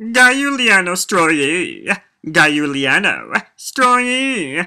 Giuliano Stroe. Giuliano Stroe.